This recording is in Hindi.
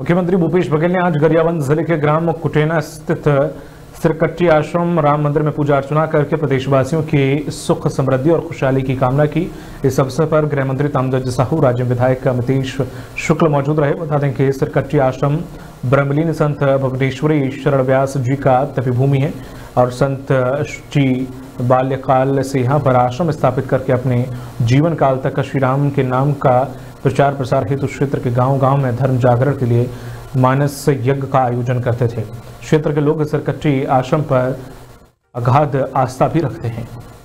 मुख्यमंत्री भूपेश बघेल ने आज गरियाबंद जिले के ग्राम कुटेना स्थित सिरकट्टी आश्रम राम मंदिर में पूजा अर्चना करके प्रदेशवासियों की सुख समृद्धि और खुशहाली की कामना की। इस अवसर पर गृह मंत्री तामधर साहू, राज्य विधायक अमितेश शुक्ल मौजूद रहे। बता दें कि सिरकट्टी आश्रम ब्रह्मलीन संत भवदेश्वरी शरण व्यास जी का तपभूमि है और संत जी बाल्यकाल से यहाँ पर आश्रम स्थापित करके अपने जीवन काल तक श्री राम के नाम का प्रचार प्रसार हेतु क्षेत्र के गांव-गांव में धर्म जागरण के लिए मानस यज्ञ का आयोजन करते थे। क्षेत्र के लोग सिरकट्टी आश्रम पर अगाध आस्था भी रखते हैं।